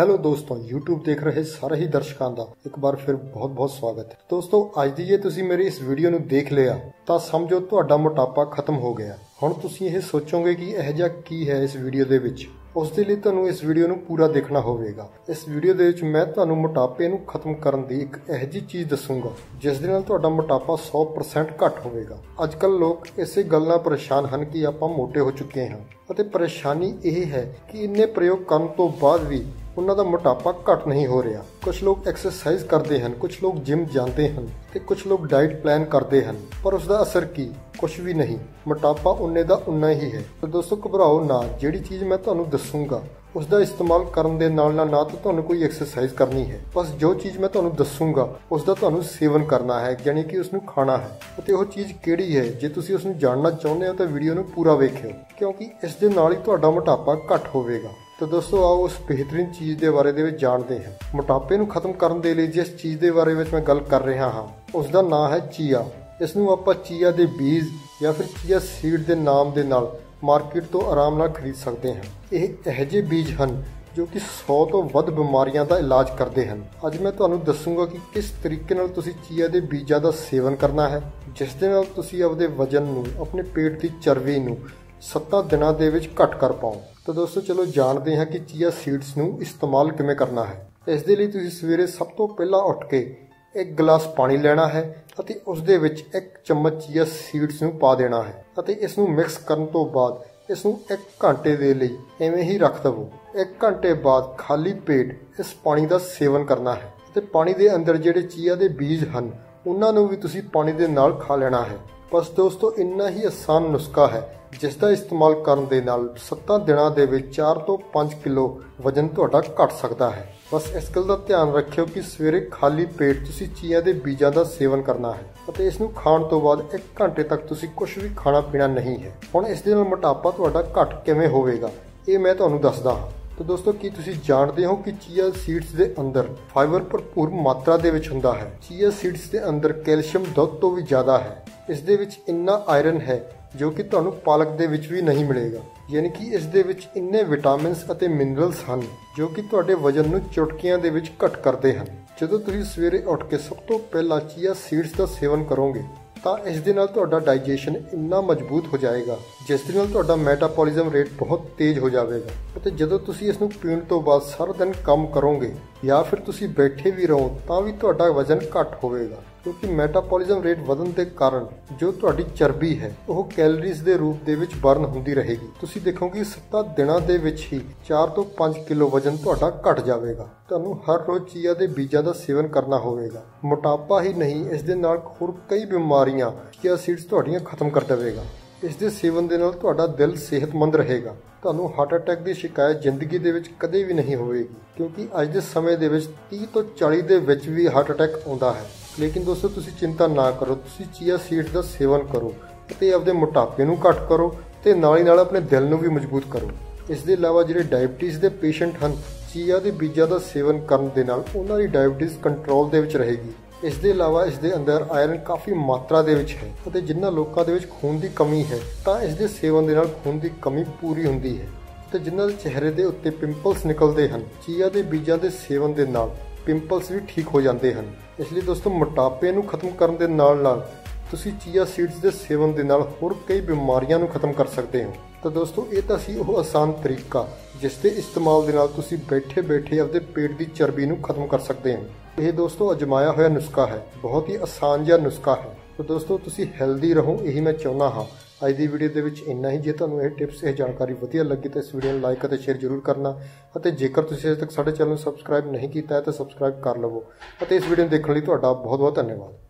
Hello दोस्तों, YouTube देख रहे सारे ही दर्शकों का एक बार फिर बहुत बहुत स्वागत है। दोस्तों अज की जे तुसीं मेरी इस वीडियो नूं देख लिया तो समझो तुहाडा मोटापा खत्म हो गया। हुण तुसीं यह सोचोगे कि इह जिहा की है इस वीडियो दे विच, उस दे लई तुहानूं इस वीडियो नूं पूरा देखना होगा। इस वीडियो दे विच मैं तुहानूं मोटापे नूं खत्म करन दी एक इह जी चीज़ दसूंगा जिस दे नाल तुहाडा मोटापा 100% घट होगा। अजकल लोग इसे गल नाल परेशान हन कि आपां मोटे हो चुके हैं और परेशानी यह है कि इन्ने प्रयोग करन तों बाद भी उन्हां दा मोटापा घट नहीं हो रहा। कुछ लोग एक्सरसाइज करते हैं, कुछ लोग जिम जाते हैं तो कुछ लोग डाइट प्लान करते हैं, पर उसका असर की कुछ भी नहीं, मोटापा उन्ने का उन्ना ही है। तो दोस्तों घबराओ ना, जिहड़ी चीज़ मैं तुहानूं दसूंगा उसका इस्तेमाल करन दे नाल ना तो तुहानूं कोई एक्सरसाइज करनी है, बस जो चीज़ मैं तुहानूं दसूंगा उसका तुहानूं सेवन करना है, यानी कि उसनूं खाना है। तो वह चीज़ किहड़ी है, जे तुसीं उसनूं जानना चाहुंदे हो तो वीडियो नूं पूरा वेखिओ, क्योंकि इस दे नाल ही तुहाडा मोटापा घट होवेगा। तो दोस्तों आओ उस बेहतरीन चीज़ के बारे में जानते हैं। मोटापे को खत्म करने के लिए जिस चीज़ के बारे में मैं गल कर रहा हाँ उसका नाम है चीया। इसनूं आपां चीया के बीज या फिर चीया सीड के नाम के नाल मार्केट तो आराम नाल खरीद सकते हैं। यह ऐसे बीज हैं जो कि 100 तो वध बीमारियां का इलाज करते हैं। आज मैं तुहानूं दसूंगा कि किस तरीके नाल तुसीं चीया के बीजां का सेवन करना है, जिस दे नाल तुसीं अपने वजन नूं, अपने पेट की चर्बी नूं 7 दिनों के घट कर पाओ। तो दोस्तों चलो जानते हैं कि चीया सीड्स नूं इस्तेमाल किवें करना है। इस दे लई तुसीं सवेरे सब तो पहला उठ के एक गिलास पानी लेना है और उस दे विच एक चम्मच चीया सीड्स नूं पा देना है और इस नूं मिक्स करन तो बाद इस नूं 1 घंटे दे लई इवें ही रख दवो। 1 घंटे बाद खाली पेट इस पानी का सेवन करना है और पानी के अंदर जिहड़े चीया के बीज हैं उन्हां नूं भी तुसीं पानी के नाल खा लेना है। बस दोस्तों इन्ना ही आसान नुस्खा है जिसका इस्तेमाल करने के नाल 7 दिनों के 4 तो 5 किलो वजन तुहाडा घट सकता है। बस इस गल का ध्यान रखियो कि सवेरे खाली पेट तुसीं चीया के बीजां का सेवन करना है और इसनूं खाण तो बाद 1 घंटे तक तुसीं कुछ भी खाना पीना नहीं है। हुण इस दे नाल मोटापा तुहाडा घट किवें होवेगा ये मैं तुहानूं दसदा हाँ। तो दोस्तों की तुसीं जानते हो कि चीया सीड्स के अंदर फाइबर भरपूर मात्रा दे विच हुंदा है। चीया सीड्स के अंदर कैल्शियम दुध तो भी ज़्यादा है। इस दे विच इन्ना आयरन है जो कि तुहानूं पालक दे विच भी नहीं मिलेगा, यानी कि इस दे विच इन्ने विटामिन्स अते मिनरल्स हैं जो कि तुहाडे वजन नूं चुटकियां दे विच घट करते हैं। जदों तुसीं सवेरे उठ के सब तो पहला चीया सीड्स का सेवन करोगे तो इस दे नाल तुहाडा डाइजेशन इन्ना मजबूत हो जाएगा जिस दे नाल तुहाडा मैटाबॉलिज्म रेट बहुत तेज़ हो जाएगा। तो जदों तुसीं इसनूं पीण तो बाद सारा दिन काम करोगे या फिर तुसीं बैठे भी रहो तो भी तुहाडा वजन घट होवेगा, क्योंकि मैटाबॉलिज्म रेट वधन के कारण जो तुहाडी चर्बी है वह कैलरीज के रूप दे विच बर्न होंदी रहेगी। तुसीं देखोगे 7 दिनों के ही 4 तो 5 किलो वजन तुहाडा घट जाएगा। तुहानूं हर रोज़ चीया के बीजां का सेवन करना होगा। मोटापा ही नहीं, इस दे नाल होर कई बीमारियां चीया सीड्स तुहाडियां खत्म कर देवेगा। इस दे सेवन दे नाल तुहाडा दिल सेहतमंद रहेगा, तुहानूं हार्ट अटैक की शिकायत जिंदगी दे विच कदे भी नहीं होवेगी, क्योंकि अज दे समय दे विच 30 तो 40 दे विच भी हार्ट अटैक आउंदा है। लेकिन दोस्तों तुसीं चिंता ना करो, तुसीं चीया सीड्स का सेवन करो तो अपने मोटापे को घट करो तो नाल ही नाल अपने दिल को भी मजबूत करो। इस दे अलावा जिहड़े डायबिटीज़ के पेशेंट हैं चीया के बीजां का सेवन करने के नाल उन्हां दी डायबिटीज़ कंट्रोल दे विच रहेगी। इस दे अलावा इस दे अंदर आयरन काफ़ी मात्रा दे विच है और जिन्हां लोकां दे विच खून की कमी है तो इस दे सेवन दे नाल खून की कमी पूरी हुंदी है। तो जिन्हां दे चेहरे के उत्ते पिंपल्स निकलते हैं चीया के बीजां के सेवन दे नाल पिंपल्स भी ठीक हो जाते हैं। इसलिए दोस्तों मोटापे को खत्म करने के नाल तुसीं चीया सीड्स के सेवन के नाल होर कई बीमारियां को खत्म कर सकते हो। तो दोस्तों ये तो सी वह आसान तरीका जिसके इस्तेमाल के नाल तुसीं बैठे बैठे अपने पेट की चर्बी को खत्म कर सकते हो। ये दोस्तों अजमाया हुआ नुस्खा है, बहुत ही आसान जिहा नुस्खा है। तो दोस्तों तुसीं हेल्दी रहो यही मैं चाहता हाँ। अज की वीडियो के विच इन्ना ही। जे तुहानूं यह टिप्स यह जानकारी वधिया लगी तो इस वीडियो लाइक और शेयर जरूर करना और जेकर तुसीं अजे तक साडे चैनल सबसक्राइब नहीं किया है तो सबसक्राइब कर लवो। इस वीडियो देखने लई तुहाडा बहुत बहुत धन्यवाद।